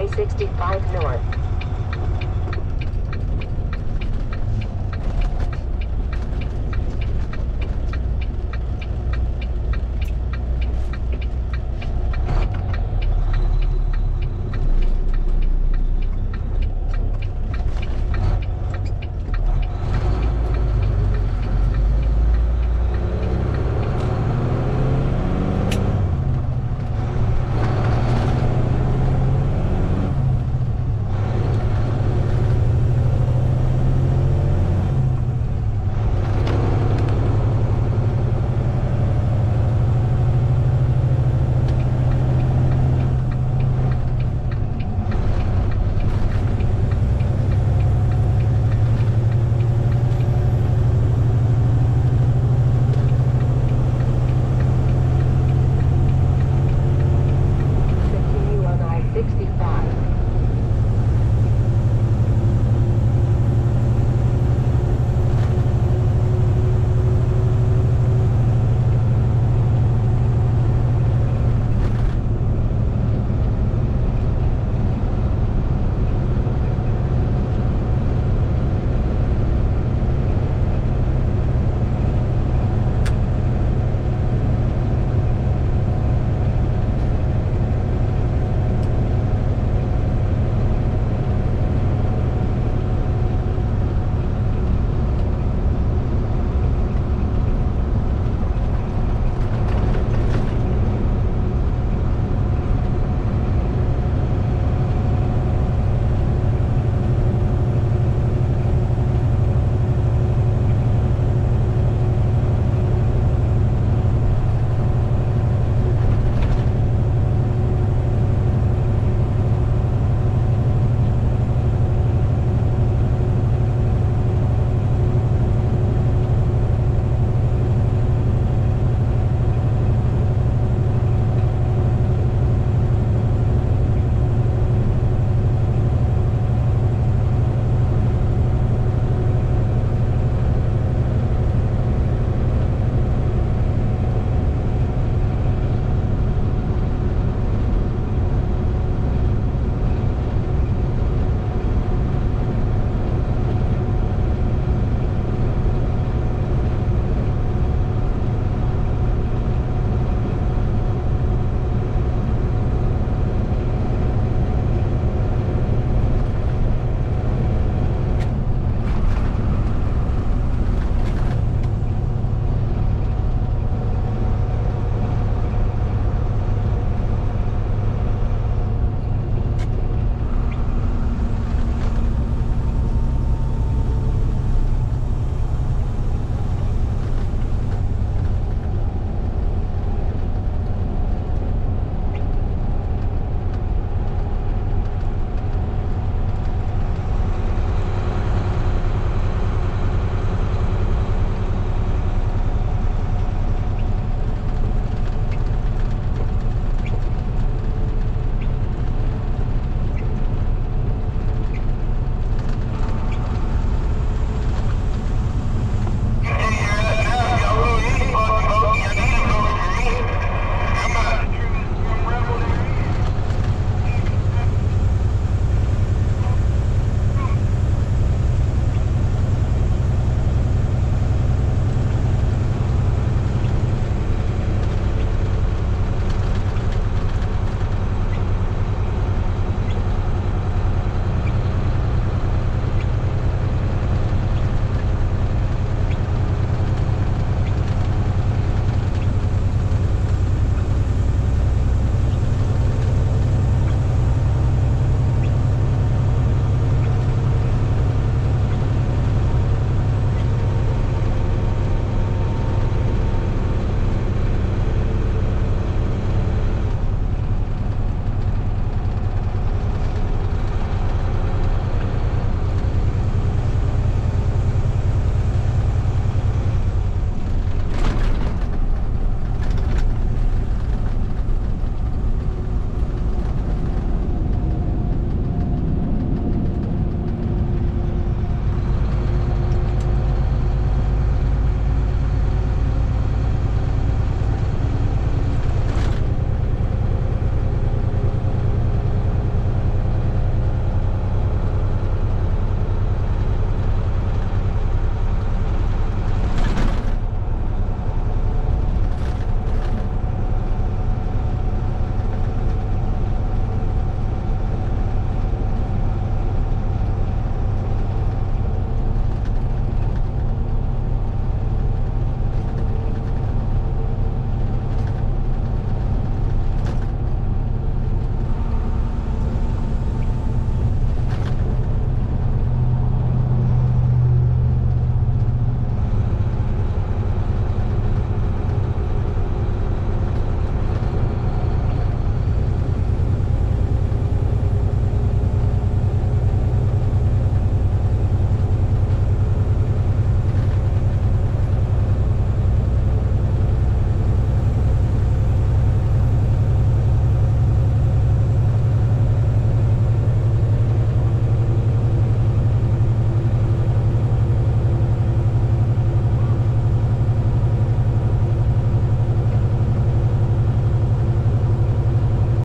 I-65 north.